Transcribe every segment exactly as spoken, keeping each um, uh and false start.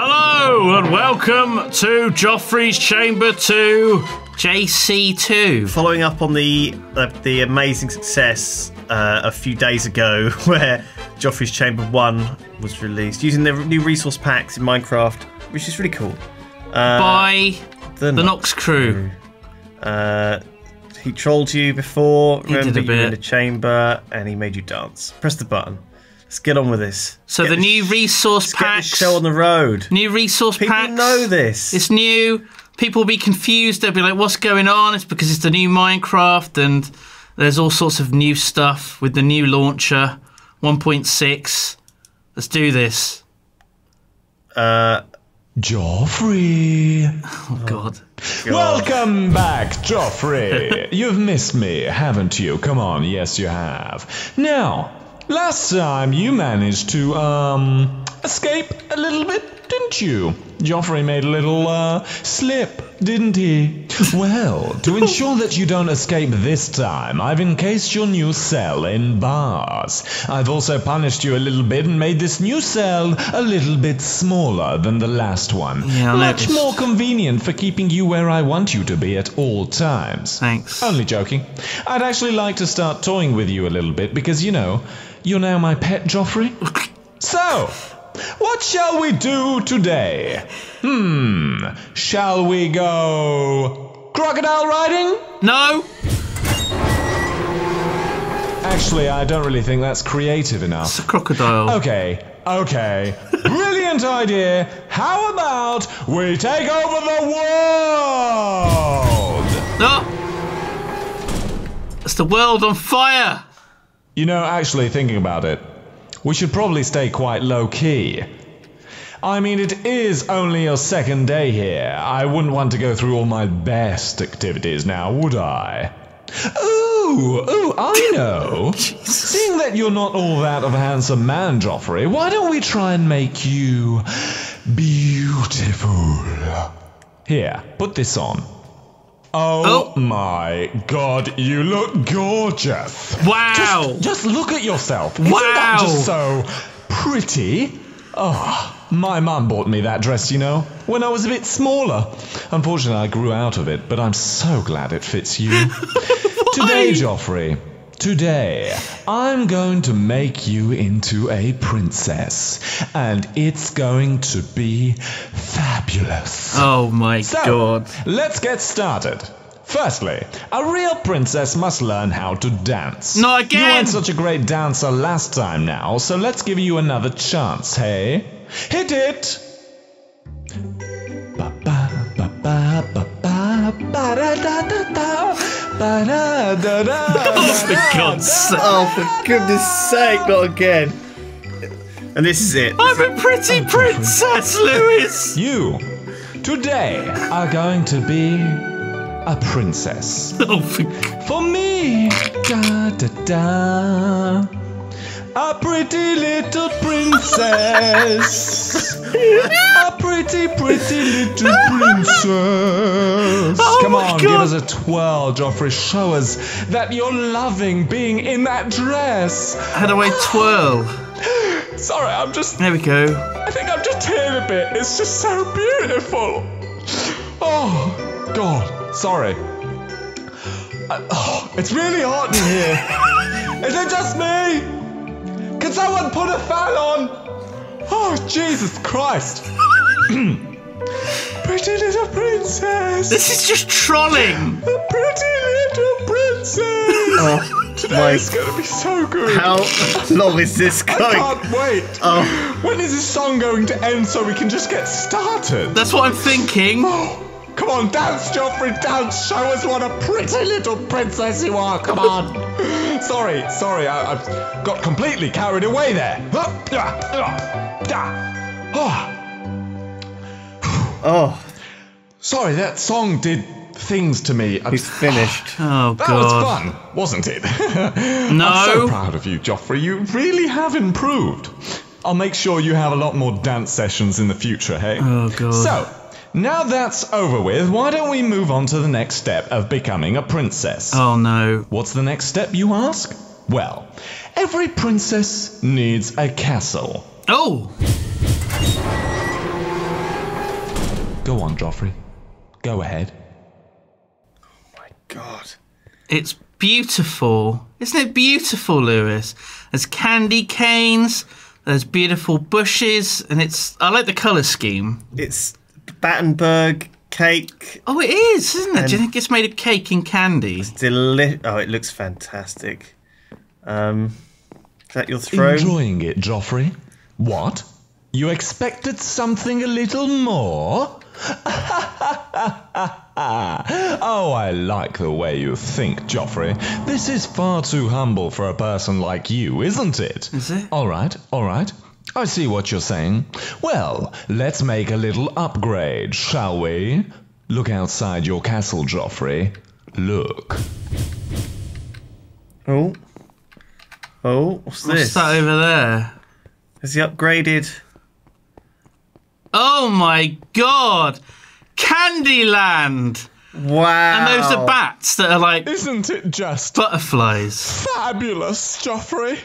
Hello and welcome to Jeoffreys Chamber two, J C two. Following up on the uh, the amazing success uh, a few days ago, where Jeoffreys Chamber one was released using the new resource packs in Minecraft, which is really cool. Uh, By the, the Noxcrew. Uh, he trolled you before. He Remember did a bit. You were in the chamber and he made you dance. Press the button. Let's get on with this. So the, the new resource packs. Get the show on the road. New resource People packs. People know this. It's new. People will be confused. They'll be like, what's going on? It's because it's the new Minecraft and there's all sorts of new stuff with the new launcher, one point six. Let's do this. Uh, Joffrey. Oh, God. God. Welcome back, Joffrey. You've missed me, haven't you? Come on. Yes, you have. Now... Last time you managed to, um, escape a little bit, didn't you? Jeoffrey made a little, uh, slip, didn't he? Well, to ensure that you don't escape this time, I've encased your new cell in bars. I've also punished you a little bit and made this new cell a little bit smaller than the last one. Yeah, Much more convenient for keeping you where I want you to be at all times. Thanks. Only joking. I'd actually like to start toying with you a little bit because, you know... You're now my pet, Joffrey. So, what shall we do today? Hmm, shall we go... crocodile riding? No! Actually, I don't really think that's creative enough. It's a crocodile. Okay, okay. Brilliant idea. How about we take over the world? No! It's the world on fire! You know, actually, thinking about it, we should probably stay quite low-key. I mean, it is only your second day here. I wouldn't want to go through all my best activities now, would I? Ooh, ooh, I know. Seeing that you're not all that of a handsome man, Joffrey, why don't we try and make you beautiful? Here, put this on. Oh, oh my God, you look gorgeous. Wow. Just, just look at yourself. Wow. Isn't that just so pretty? Oh, my mum bought me that dress, you know, when I was a bit smaller. Unfortunately, I grew out of it, but I'm so glad it fits you. Today, Joffrey, today, I'm going to make you into a princess, and it's going to be fabulous. Oh my so, God. Let's get started. Firstly, a real princess must learn how to dance. Not again! You weren't such a great dancer last time now, so let's give you another chance, hey? Hit it! Oh, for God's sake. Oh, for goodness sake, not again. And this is it. I'm a pretty princess, Lewis! You, today, are going to be a princess. Oh, for, for me, da, da, da, a pretty little princess. A pretty, pretty little princess. Oh, come on, God. Give us a twirl, Joffrey. Show us that you're loving being in that dress. How do I twirl? Sorry, I'm just... There we go. I think I'm just here a bit. It's just so beautiful. Oh, God. Sorry. I, oh, it's really hot in here. Is it just me? Can someone put a fan on? Oh, Jesus Christ. Pretty little princess. This is just trolling. A pretty little princess. Oh. Today is going to be so good. How long is this going? I can't wait. Oh. When is this song going to end so we can just get started? That's what I'm thinking. Oh, come on, dance, Joffrey, dance. Show us what a pretty little princess you are. Come on. sorry, sorry, I, I got completely carried away there. Oh. Oh. Sorry, that song did... things to me. I'm, He's finished. Oh, that God. was fun, wasn't it? No. I'm so proud of you, Joffrey. You really have improved. I'll make sure you have a lot more dance sessions in the future, hey? Oh, God. So, now that's over with, why don't we move on to the next step of becoming a princess? Oh, no. What's the next step, you ask? Well, every princess needs a castle. Oh! Go on, Joffrey. Go ahead. Oh my god. It's beautiful. Isn't it beautiful, Lewis? There's candy canes, there's beautiful bushes, and it's... I like the colour scheme. It's Battenberg cake. Oh, it is, isn't it? Do you think it's made of cake and candy? It's deli- Oh, it looks fantastic. Um, is that your throne? Enjoying it, Joffrey? What? You expected something a little more? Oh, I like the way you think, Joffrey. This is far too humble for a person like you, isn't it? Is it? All right, all right. I see what you're saying. Well, let's make a little upgrade, shall we? Look outside your castle, Joffrey. Look. Oh. Oh, what's this? What's that over there? Has he upgraded? Oh my god! Candyland! Wow. And those are bats that are like... Isn't it just... Butterflies. Fabulous, Joffrey.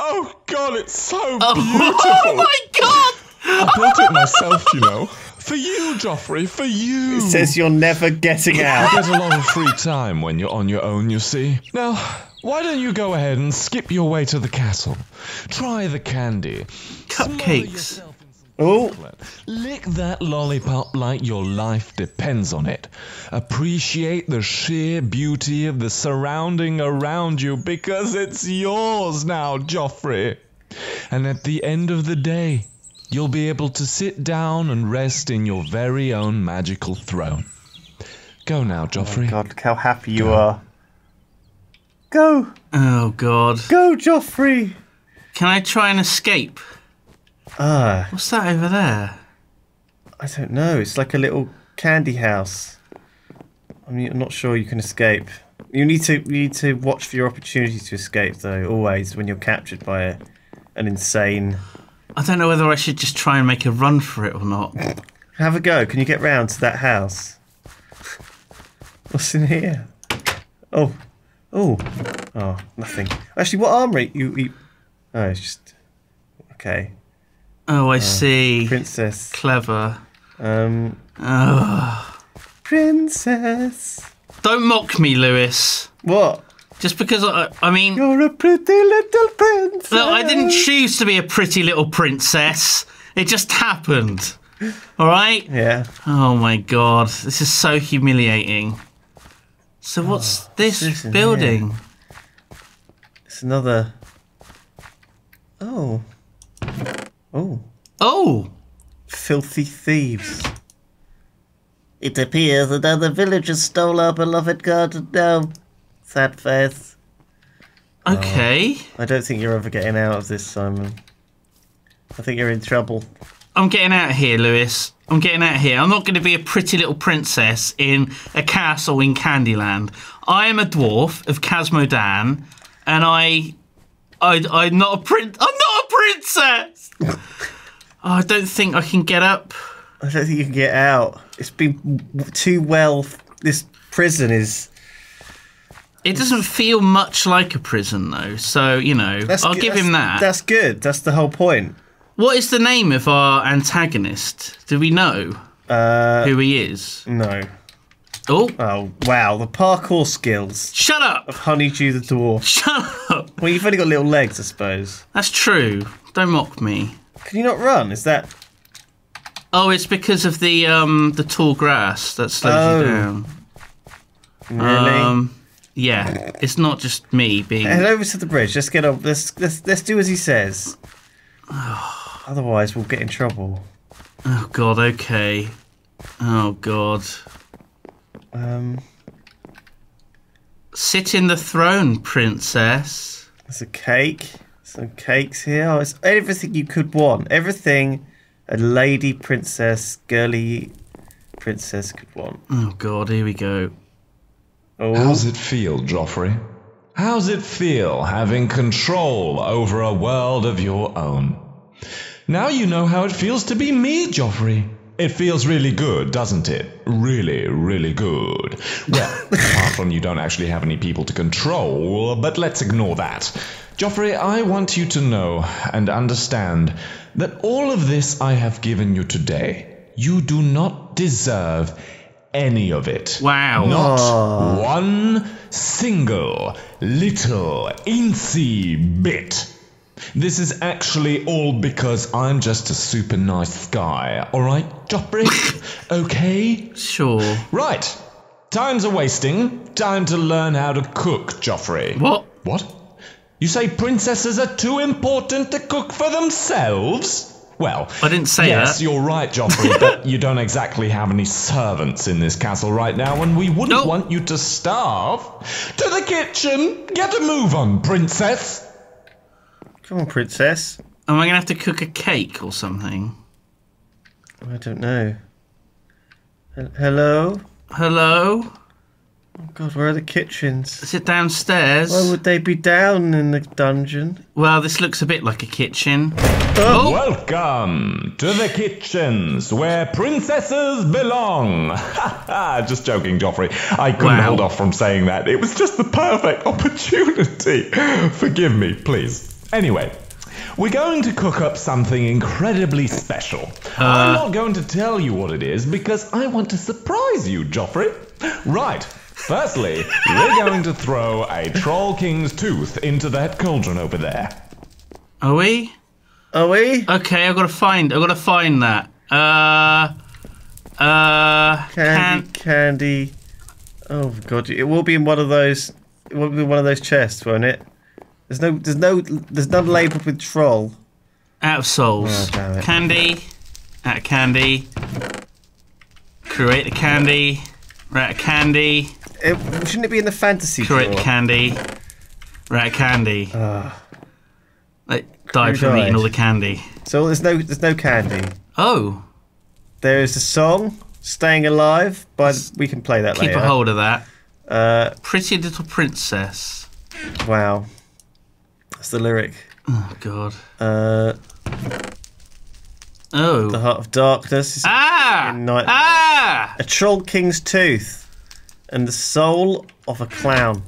Oh god, it's so oh. beautiful. Oh my god! I bought it myself, you know. For you, Joffrey, for you. It says you're never getting out. You get a lot of free time when you're on your own, you see. Now, why don't you go ahead and skip your way to the castle? Try the candy. Cupcakes. Oh. Lick that lollipop like your life depends on it. Appreciate the sheer beauty of the surrounding around you because it's yours now, Joffrey. And at the end of the day, you'll be able to sit down and rest in your very own magical throne. Go now, Joffrey. Oh god, look how happy you go. are. Go! Oh god. Go, Joffrey! Can I try and escape? Ah. Uh, What's that over there? I don't know. It's like a little candy house. I mean, I'm not sure you can escape. You need to, you need to watch for your opportunity to escape, though, always, when you're captured by a, an insane... I don't know whether I should just try and make a run for it or not. Have a go. Can you get round to that house? What's in here? Oh. Oh. Oh, nothing. Actually, what armoury? You, you... Oh, it's just... Okay. Oh, I uh, see. Princess. Clever. Um... Oh. Princess. Don't mock me, Lewis. What? Just because I, I mean... You're a pretty little princess. Look, I didn't choose to be a pretty little princess. It just happened. All right? Yeah. Oh, my God. This is so humiliating. So what's oh, this, this building? Here. It's another... Oh. Oh. Oh! Filthy thieves. It appears another villager stole our beloved garden now. Sad face. Okay. Oh, I don't think you're ever getting out of this, Simon. I think you're in trouble. I'm getting out of here, Lewis. I'm getting out of here. I'm not going to be a pretty little princess in a castle in Candyland. I am a dwarf of Casmodan, and I, I, I'm not a prin. I'm not a princess. Oh, I don't think I can get up. I don't think you can get out. It's been too well. This prison is. It doesn't feel much like a prison, though, so, you know, that's I'll give him that. That's good. That's the whole point. What is the name of our antagonist? Do we know uh, who he is? No. Oh. Oh, wow. The parkour skills. Shut up. Of Honeydew the dwarf. Shut up. Well, you've only got little legs, I suppose. That's true. Don't mock me. Can you not run? Is that... Oh, it's because of the, um, the tall grass that slows oh. you down. Really? Um... Yeah, it's not just me being. Head over to the bridge. Let's get up. Let's let's let's do as he says. Otherwise, we'll get in trouble. Oh God. Okay. Oh God. Um. Sit in the throne, princess. There's a cake. Some cakes here. Oh, it's everything you could want. Everything a lady, princess, girly, princess could want. Oh God. Here we go. Oh. How's it feel, Joffrey? How's it feel having control over a world of your own? Now you know how it feels to be me, Joffrey. It feels really good, doesn't it? Really, really good. Well, apart from you don't actually have any people to control, but let's ignore that. Joffrey, I want you to know and understand that all of this I have given you today You do not deserve any of it. Wow. Not oh. one single little incy bit. This is actually all because I'm just a super nice guy. All right, Joffrey? Okay? Sure. Right. Time's a wasting. Time to learn how to cook, Joffrey. What? What? You say princesses are too important to cook for themselves? Well, I didn't say yes, that. Yes, you're right, Joffrey, but you don't exactly have any servants in this castle right now, and we wouldn't nope. want you to starve. To the kitchen! Get a move on, princess! Come on, princess. Am I going to have to cook a cake or something? I don't know. H hello? Hello? Oh, God, where are the kitchens? Is it downstairs? Why would they be down in the dungeon? Well, this looks a bit like a kitchen. Oh. Welcome to the kitchens, where princesses belong. Just joking, Joffrey. I couldn't wow. hold off from saying that. It was just the perfect opportunity. Forgive me, please. Anyway, we're going to cook up something incredibly special. Uh. I'm not going to tell you what it is, because I want to surprise you, Joffrey. Right. Firstly, we're going to throw a Troll King's tooth into that cauldron over there. Are we? Are we? Okay, I've got to find. I've got to find that. Uh, uh. Candy, can candy. Oh God! It will be in one of those. It will be one of those chests, won't it? There's no. There's no. There's none labelled with troll. Out of souls. Oh, candy. Out of candy. Create a candy. Rat candy. It, shouldn't it be in the fantasy? Correct, candy. Rat candy. Uh, like died from died? eating all the candy. So there's no, there's no candy. Oh. There is a song, "Staying Alive." By the, we can play that Keep later. Keep a hold of that. Uh, Pretty Little Princess. Wow. That's the lyric. Oh God. Uh. Oh. The Heart of Darkness. Is ah! A, ah! A Troll King's tooth. And the soul of a clown.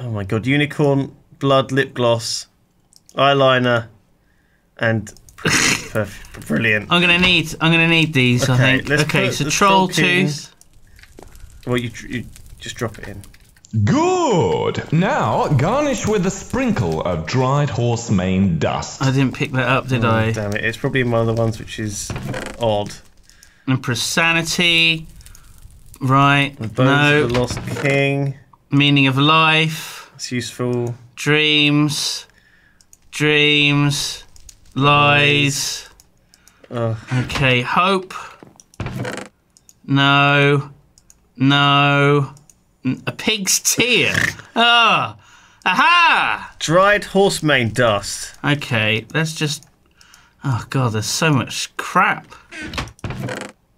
Oh my God! Unicorn blood lip gloss, eyeliner, and brilliant. I'm gonna need. I'm gonna need these. Okay, I think. Let's okay. Put, so let's troll tooth. Well, you, you just drop it in. Good. Now garnish with a sprinkle of dried horse mane dust. I didn't pick that up, did oh, I? Damn it! It's probably one of the ones which is odd. Emperor's sanity. Right. The bones no. of the lost king. Meaning of life. It's useful. Dreams. Dreams. Lies. Ugh. Okay. Hope. No. No. A pig's tear. Ah. Oh. Aha. Dried horse mane dust. Okay. Let's just. Oh God. There's so much crap.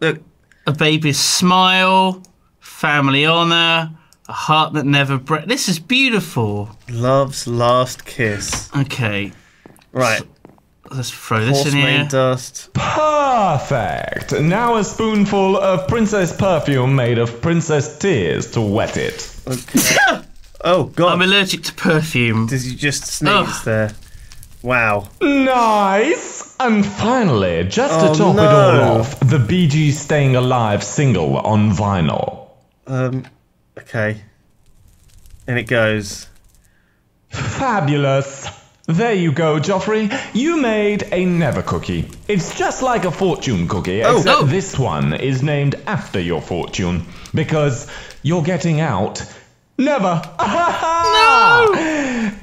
Look. A baby's smile, family honor, a heart that never breaks. This is beautiful. Love's last kiss. Okay. Right. So, let's throw Horse this in here. Horsemane dust. Perfect. Now a spoonful of princess perfume made of princess tears to wet it. Okay. Oh God. I'm allergic to perfume. Did you just sneeze oh. there? Wow. Nice! And finally, just oh, to top no. it all off, the Bee Gees Staying Alive single on vinyl. Um, okay. And it goes. Fabulous. There you go, Joffrey. You made a never cookie. It's just like a fortune cookie, oh, except oh. this one is named after your fortune. Because you're getting out... Never! No!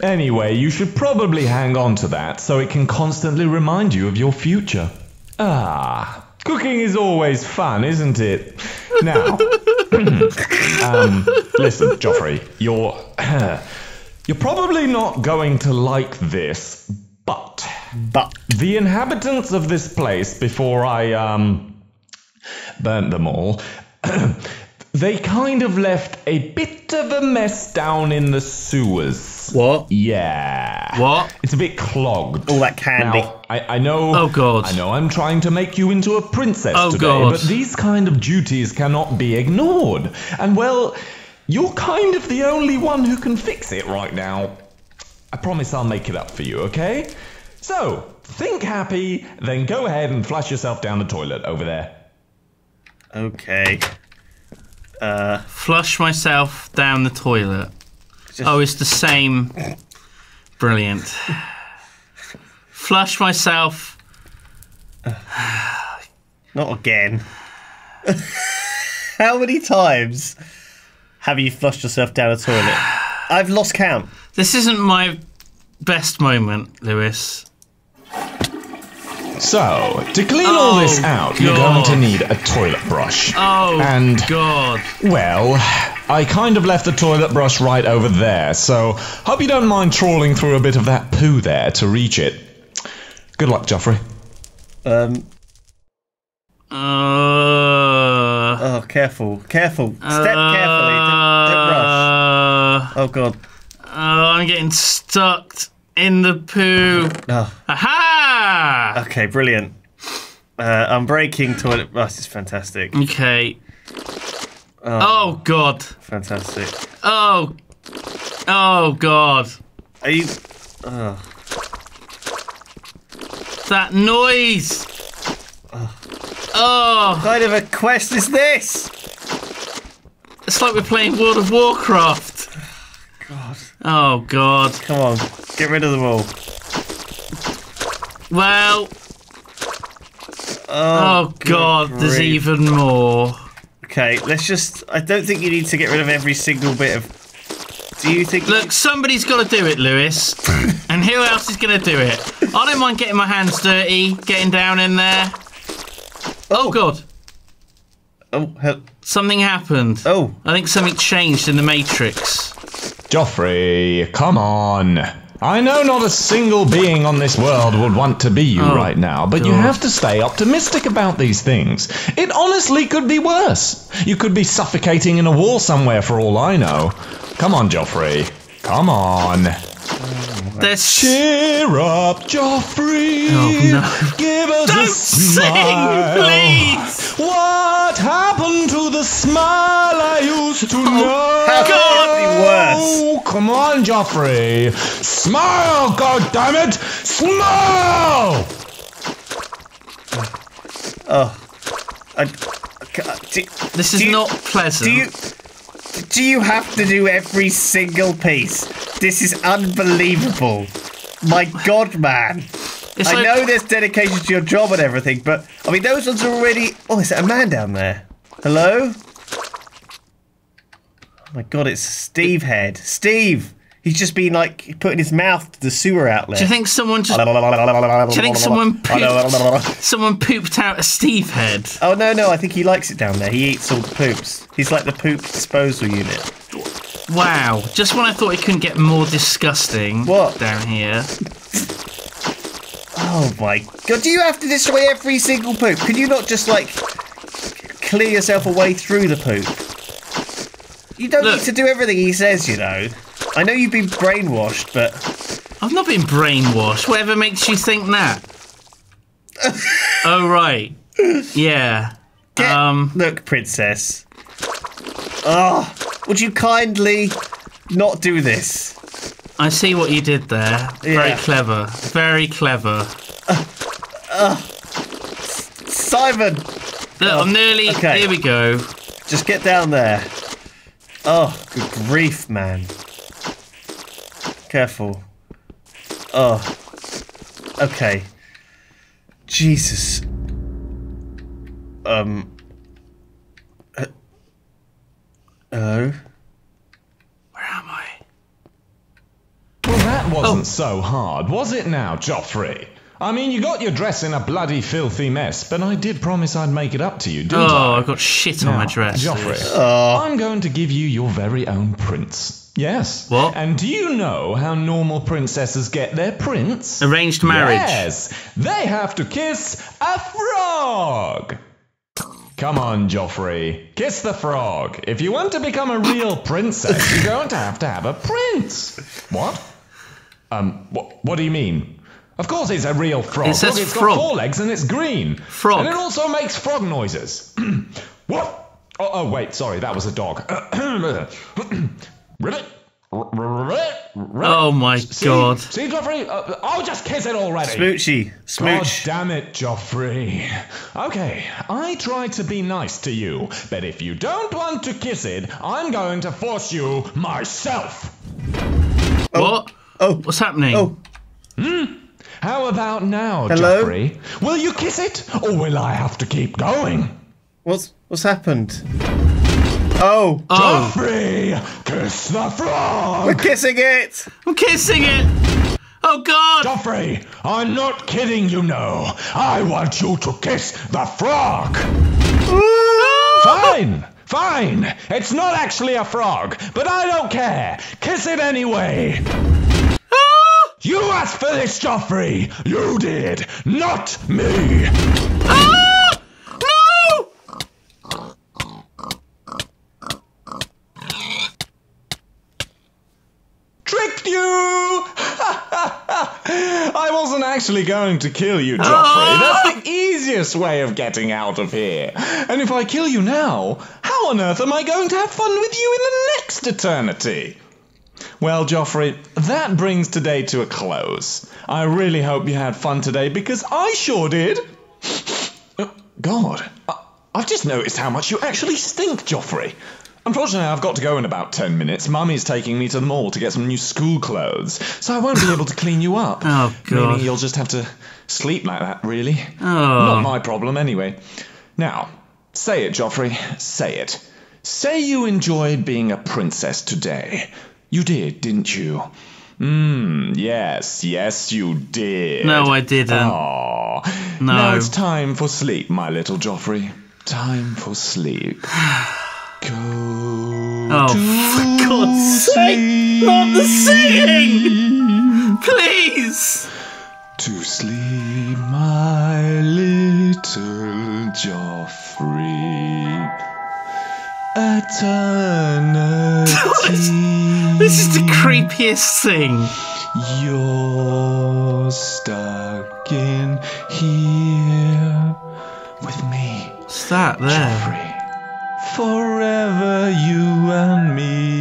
Anyway, you should probably hang on to that so it can constantly remind you of your future. Ah, cooking is always fun, isn't it? Now, um, listen, Joffrey, you're, you're probably not going to like this, but... But? The inhabitants of this place, before I, um, burnt them all... They kind of left a bit of a mess down in the sewers. What? Yeah. What? It's a bit clogged. All that candy. Now, I, I know. Oh God. I know. I'm trying to make you into a princess oh, today, God. but these kind of duties cannot be ignored. And well, you're kind of the only one who can fix it right now. I promise I'll make it up for you. Okay? So think happy, then go ahead and flush yourself down the toilet over there. Okay. Uh, flush myself down the toilet. Just... Oh, it's the same. Brilliant. Flush myself. Not again. How many times have you flushed yourself down a toilet? I've lost count. This isn't my best moment, Lewis. So, to clean oh, all this out, God. You're going to need a toilet brush. Oh, and, God. Well, I kind of left the toilet brush right over there, so hope you don't mind trawling through a bit of that poo there to reach it. Good luck, Jeoffrey. Um... Uh, oh, careful, careful. Step uh, carefully, don't, don't rush. Oh, God. Oh, I'm getting stuck in the poo. Oh. Aha! Okay, brilliant. Uh, I'm breaking toilet... Oh, this is fantastic. Okay. Oh, oh, God. Fantastic. Oh. Oh, God. Are you... Oh. That noise! Oh. Oh! What kind of a quest is this? It's like we're playing World of Warcraft. God. Oh, God. Come on, get rid of them all. Well. Oh, oh God, grief. There's even more. Okay, let's just... I don't think you need to get rid of every single bit of... Do you think... Look, somebody's got to do it, Lewis. And who else is going to do it? I don't mind getting my hands dirty, getting down in there. Oh, God. Oh, help. Something happened. Oh. I think something changed in the Matrix. Jeoffrey, come on. I know not a single being on this world would want to be you oh, right now, but God. You have to stay optimistic about these things. It honestly could be worse. You could be suffocating in a wall somewhere for all I know. Come on, Jeoffrey. Come on. That's... Cheer up, Jeoffrey. Oh, no. Give us Don't a smile. Sing, please. What happened to the smile I used to oh, know? How could it be worse? Come on, Jeoffrey. Smile, goddammit. Smile. Oh, I, I, do, this is do, not pleasant. Do you? Do you have to do every single piece? This is unbelievable. My God, man. It's I like... know there's dedication to your job and everything, but I mean, those ones are already... Oh, is that a man down there? Hello? Oh my God, it's Steve Head. Steve! He's just been like putting his mouth to the sewer outlet. Do you think someone just... Do you think someone pooped... someone pooped out a Steve Head? Oh, no, no. I think he likes it down there. He eats all the poops. He's like the poop disposal unit. Wow. Just when I thought it couldn't get more disgusting. What? Down here. Oh, my God. Do you have to destroy every single poop? Can you not just, like, clear yourself a way through the poop? You don't Look. need to do everything he says, you know. I know you've been brainwashed, but... I've not been brainwashed. Whatever makes you think that? Oh, right. Yeah. Get... Um. Look, princess. Oh, would you kindly not do this? I see what you did there. Very yeah. clever. Very clever. Uh, uh, Simon! Look, oh, I'm nearly... Okay. Here we go. Just get down there. Oh, good grief, man. Careful. Oh. Okay. Jesus. Um. Uh, hello? Where am I? Well, that wasn't oh. so hard, was it now, Jeoffrey? I mean, you got your dress in a bloody filthy mess, but I did promise I'd make it up to you, didn't I? Oh, I got shit now, on my dress. Jeoffrey, oh. I'm going to give you your very own prince. Yes. What? And do you know how normal princesses get their prince? Arranged marriage. Yes. They have to kiss a frog. Come on, Jeoffrey. Kiss the frog. If you want to become a real princess, you're going to have to have a prince. What? Um, wh what do you mean? Of course it's a real frog. It says Look, it's frog. got four legs and it's green. Frog. And it also makes frog noises. What? Oh, oh, wait. Sorry, that was a dog. Ribbit. Oh my see, god. See, Jeoffrey? Uh, I'll just kiss it already. Smoochy. Smooch. God damn it, Jeoffrey. Okay, I try to be nice to you, but if you don't want to kiss it, I'm going to force you myself. Oh. What? Oh. What's happening? Oh. Hmm? How about now, Hello? Jeoffrey? Will you kiss it, or will I have to keep going? What's, what's happened? Oh. oh. Jeoffrey! Kiss the frog! We're kissing it! I'm kissing it! Oh, God! Jeoffrey, I'm not kidding, you know. I want you to kiss the frog! Ooh. Fine! Fine! It's not actually a frog, but I don't care. Kiss it anyway! Ah. You asked for this, Jeoffrey! You did, not me! Ah. I wasn't actually going to kill you, Jeoffrey. Oh! That's the easiest way of getting out of here. And if I kill you now, how on earth am I going to have fun with you in the next eternity? Well, Jeoffrey, that brings today to a close. I really hope you had fun today, because I sure did. Oh, God, I I've just noticed how much you actually stink, Jeoffrey. Unfortunately, I've got to go in about ten minutes. Mummy's taking me to the mall to get some new school clothes, so I won't be able to clean you up. Oh, God. Maybe you'll just have to sleep like that, really. Oh. Not my problem, anyway. Now, say it, Jeoffrey. Say it. Say you enjoyed being a princess today. You did, didn't you? Mmm, yes, yes, you did. No, I didn't. Aww. No. Now it's time for sleep, my little Jeoffrey. Time for sleep. Go oh, for God's sake, not the singing! Please! To sleep, my little Jeoffrey. Eternity. This is the creepiest thing. You're stuck in here with me. What's that there? Jeoffrey. Forever you and me,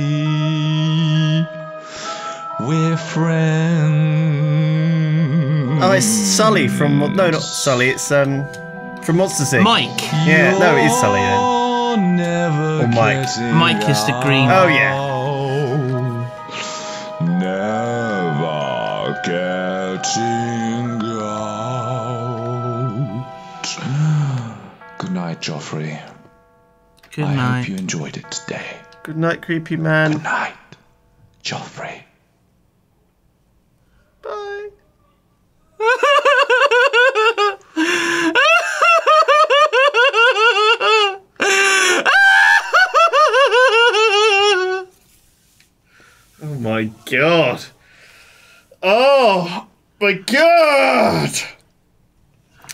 we're friends. Oh, it's Sully from, no, not Sully, it's um from Monsters Incorporated. Mike. Yeah, no, it is Sully then. Never or Mike. Mike is the green. Oh, yeah. Never getting out. Good night, Jeoffrey. Good I night. Hope you enjoyed it today. Good night, creepy man. Good night, Jeoffrey. Bye. Oh my God. Oh my God.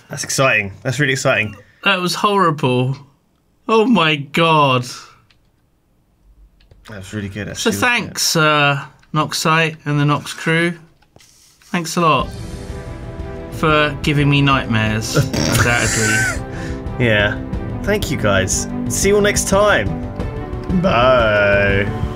That's exciting. That's really exciting. That was horrible. Oh my God! That was really good. Actually, so thanks, uh, Noxite and the Nox crew. Thanks a lot for giving me nightmares. Undoubtedly. Yeah. Thank you guys. See you all next time. Bye.